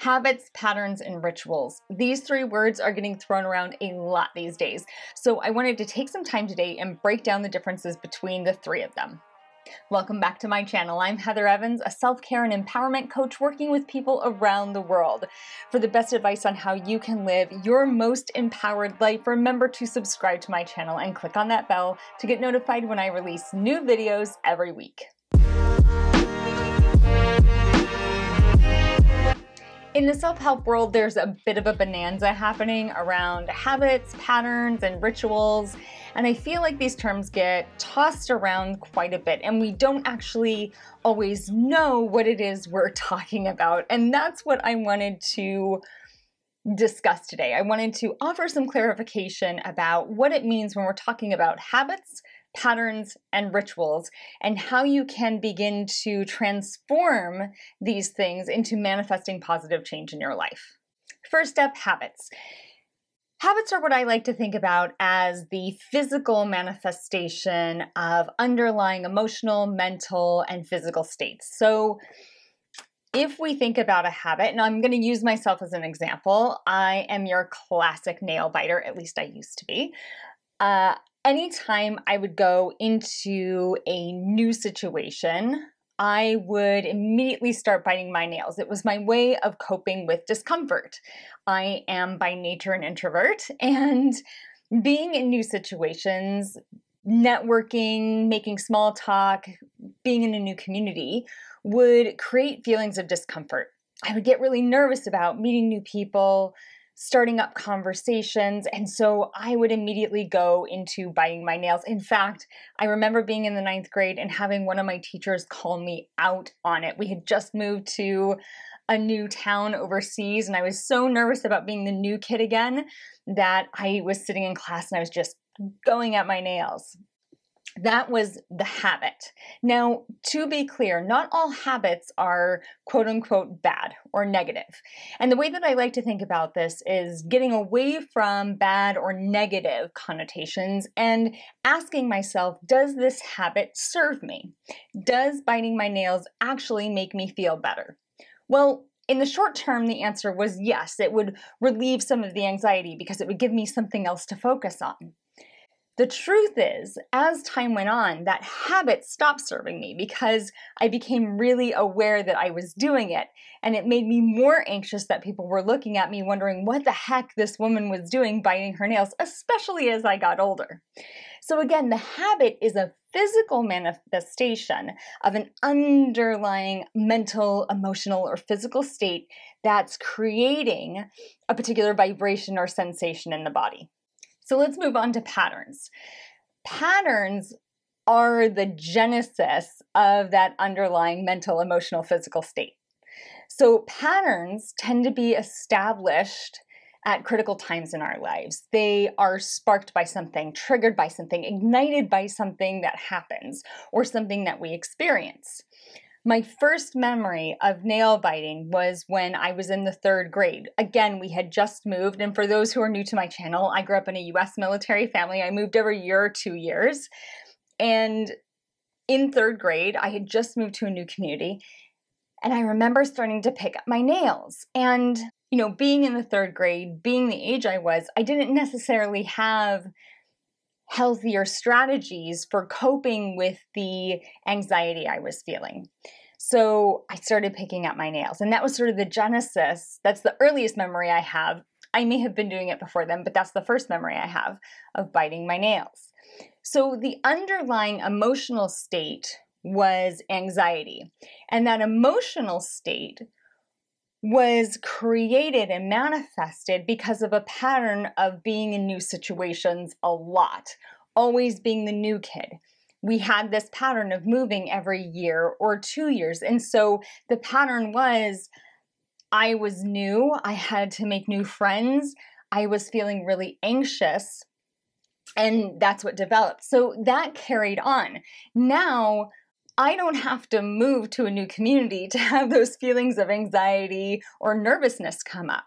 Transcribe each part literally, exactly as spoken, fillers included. Habits, patterns, and rituals. These three words are getting thrown around a lot these days, so I wanted to take some time today and break down the differences between the three of them. Welcome back to my channel. I'm Heather Evans, a self-care and empowerment coach working with people around the world. For the best advice on how you can live your most empowered life, remember to subscribe to my channel and click on that bell to get notified when I release new videos every week. In the self-help world, there's a bit of a bonanza happening around habits, patterns, and rituals, and I feel like these terms get tossed around quite a bit, and we don't actually always know what it is we're talking about, and that's what I wanted to discuss today. I wanted to offer some clarification about what it means when we're talking about habits, patterns, and rituals, and how you can begin to transform these things into manifesting positive change in your life. First up, habits. Habits are what I like to think about as the physical manifestation of underlying emotional, mental, and physical states. So if we think about a habit, and I'm going to use myself as an example, I am your classic nail biter, at least I used to be. Uh, Anytime I would go into a new situation, I would immediately start biting my nails. It was my way of coping with discomfort. I am by nature an introvert, and being in new situations, networking, making small talk, being in a new community would create feelings of discomfort. I would get really nervous about meeting new people, starting up conversations, and so I would immediately go into biting my nails. In fact, I remember being in the ninth grade and having one of my teachers call me out on it. We had just moved to a new town overseas, and I was so nervous about being the new kid again that I was sitting in class and I was just going at my nails. That was the habit. Now, to be clear, not all habits are quote unquote bad or negative. And the way that I like to think about this is getting away from bad or negative connotations and asking myself, does this habit serve me? Does biting my nails actually make me feel better? Well, in the short term, the answer was yes. It would relieve some of the anxiety because it would give me something else to focus on. The truth is, as time went on, that habit stopped serving me because I became really aware that I was doing it, and it made me more anxious that people were looking at me wondering what the heck this woman was doing biting her nails, especially as I got older. So again, the habit is a physical manifestation of an underlying mental, emotional, or physical state that's creating a particular vibration or sensation in the body. So let's move on to patterns. Patterns are the genesis of that underlying mental, emotional, physical state. So patterns tend to be established at critical times in our lives. They are sparked by something, triggered by something, ignited by something that happens or something that we experience. My first memory of nail biting was when I was in the third grade. Again, we had just moved, and for those who are new to my channel, I grew up in a U S military family. I moved every year or two years, and in third grade, I had just moved to a new community, and I remember starting to pick up my nails. And, you know, being in the third grade, being the age I was, I didn't necessarily have healthier strategies for coping with the anxiety I was feeling. So I started picking up my nails, and that was sort of the genesis. That's the earliest memory I have. I may have been doing it before then, but that's the first memory I have of biting my nails. So the underlying emotional state was anxiety, and that emotional state was created and manifested because of a pattern of being in new situations a lot, always being the new kid. We had this pattern of moving every year or two years. And so the pattern was, I was new, I had to make new friends, I was feeling really anxious, and that's what developed. So that carried on. Now, I don't have to move to a new community to have those feelings of anxiety or nervousness come up.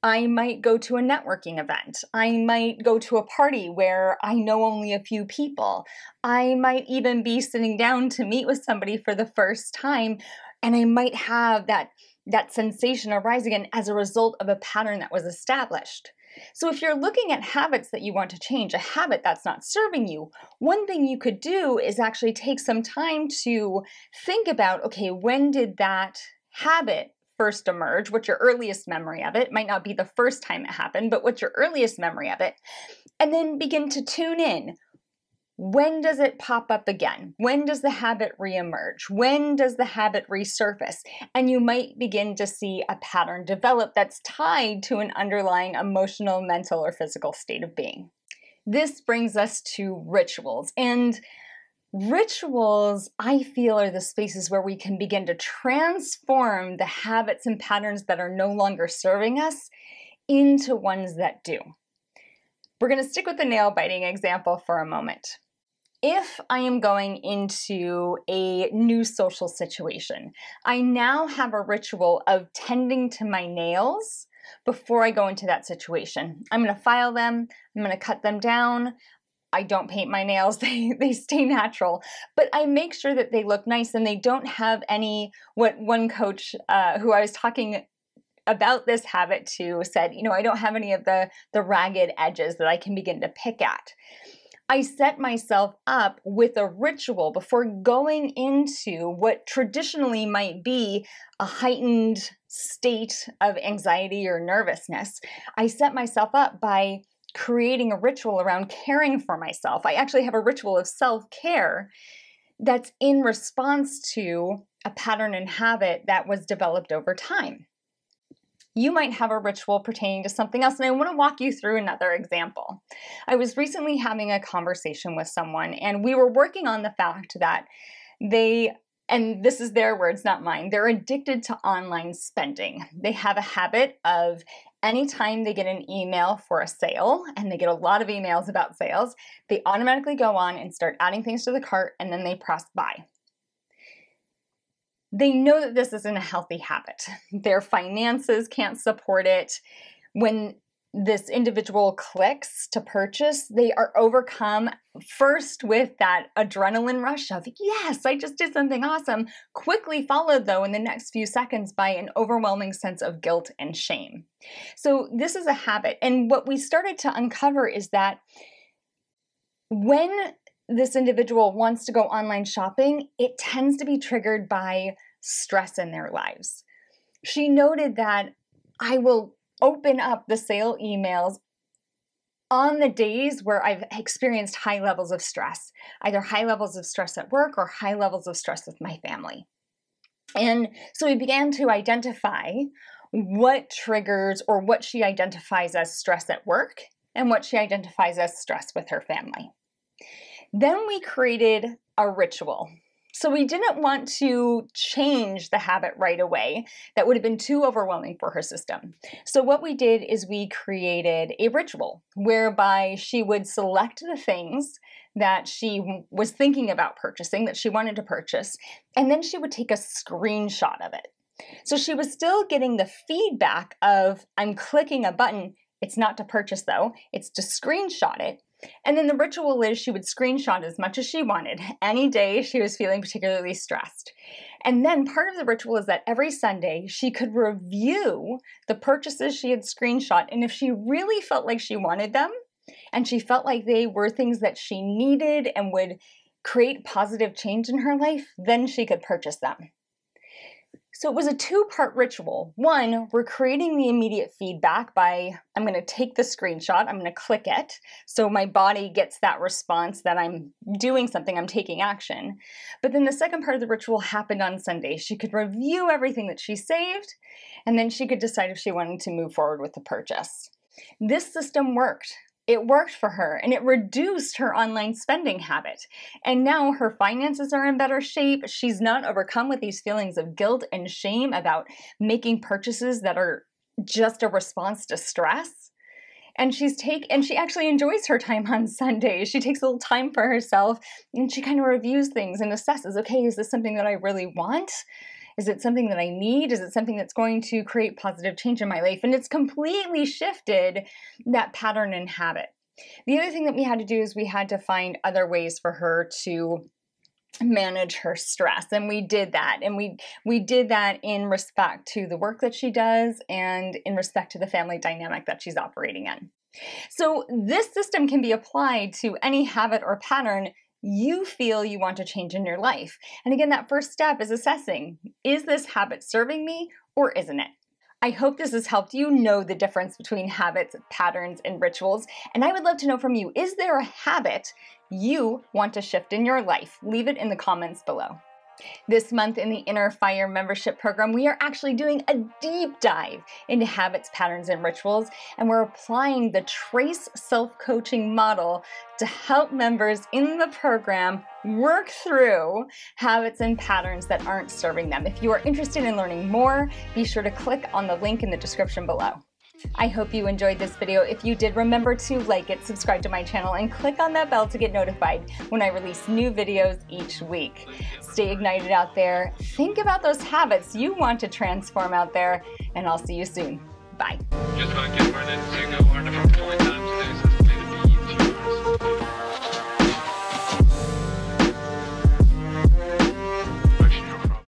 I might go to a networking event. I might go to a party where I know only a few people. I might even be sitting down to meet with somebody for the first time, and I might have that that sensation arise again as a result of a pattern that was established. So if you're looking at habits that you want to change, a habit that's not serving you, one thing you could do is actually take some time to think about, okay, when did that habit first emerge? What's your earliest memory of it? Might not be the first time it happened, but what's your earliest memory of it? And then begin to tune in. When does it pop up again? When does the habit reemerge? When does the habit resurface? And you might begin to see a pattern develop that's tied to an underlying emotional, mental, or physical state of being. This brings us to rituals. And rituals, I feel, are the spaces where we can begin to transform the habits and patterns that are no longer serving us into ones that do. We're going to stick with the nail biting example for a moment. If I am going into a new social situation, I now have a ritual of tending to my nails before I go into that situation. I'm going to file them, I'm going to cut them down. I don't paint my nails, they, they stay natural, but I make sure that they look nice and they don't have any, what one coach uh, who I was talking about this habit to said, you know, I don't have any of the, the ragged edges that I can begin to pick at. I set myself up with a ritual before going into what traditionally might be a heightened state of anxiety or nervousness. I set myself up by creating a ritual around caring for myself. I actually have a ritual of self-care that's in response to a pattern and habit that was developed over time. You might have a ritual pertaining to something else, and I want to walk you through another example. I was recently having a conversation with someone, and we were working on the fact that they, and this is their words, not mine, they're addicted to online spending. They have a habit of anytime they get an email for a sale, and they get a lot of emails about sales, they automatically go on and start adding things to the cart, and then they press buy. They know that this isn't a healthy habit. Their finances can't support it. When this individual clicks to purchase, they are overcome first with that adrenaline rush of, yes, I just did something awesome, quickly followed though in the next few seconds by an overwhelming sense of guilt and shame. So this is a habit. And what we started to uncover is that when this individual wants to go online shopping, it tends to be triggered by stress in their lives. She noted that I will open up the sale emails on the days where I've experienced high levels of stress, either high levels of stress at work or high levels of stress with my family. And so we began to identify what triggers or what she identifies as stress at work and what she identifies as stress with her family. Then we created a ritual. So we didn't want to change the habit right away. That would have been too overwhelming for her system. So what we did is we created a ritual whereby she would select the things that she was thinking about purchasing, that she wanted to purchase, and then she would take a screenshot of it. So she was still getting the feedback of, I'm clicking a button. It's not to purchase though, it's to screenshot it. And then the ritual is she would screenshot as much as she wanted, any day she was feeling particularly stressed. And then part of the ritual is that every Sunday she could review the purchases she had screenshot, and if she really felt like she wanted them, and she felt like they were things that she needed and would create positive change in her life, then she could purchase them. So it was a two-part ritual. One, we're creating the immediate feedback by, I'm going to take the screenshot, I'm going to click it, so my body gets that response that I'm doing something, I'm taking action. But then the second part of the ritual happened on Sunday. She could review everything that she saved, and then she could decide if she wanted to move forward with the purchase. This system worked. It worked for her, and it reduced her online spending habit. And now her finances are in better shape. She's not overcome with these feelings of guilt and shame about making purchases that are just a response to stress. And she's take and she actually enjoys her time on Sundays. She takes a little time for herself, and she kind of reviews things and assesses, okay, is this something that I really want? Is it something that I need? Is it something that's going to create positive change in my life? And it's completely shifted that pattern and habit. The other thing that we had to do is we had to find other ways for her to manage her stress. And we did that. And we, we did that in respect to the work that she does and in respect to the family dynamic that she's operating in. So this system can be applied to any habit or pattern you feel you want to change in your life. And again, that first step is assessing, is this habit serving me or isn't it? I hope this has helped you know the difference between habits, patterns, and rituals. And I would love to know from you, is there a habit you want to shift in your life? Leave it in the comments below. This month in the Inner Fire Membership Program, we are actually doing a deep dive into habits, patterns, and rituals, and we're applying the Trace Self-Coaching model to help members in the program work through habits and patterns that aren't serving them. If you are interested in learning more, be sure to click on the link in the description below. I hope you enjoyed this video. If you did, remember to like it, subscribe to my channel, and click on that bell to get notified when I release new videos each week. Stay ignited out there. Think about those habits you want to transform out there, and I'll see you soon. Bye.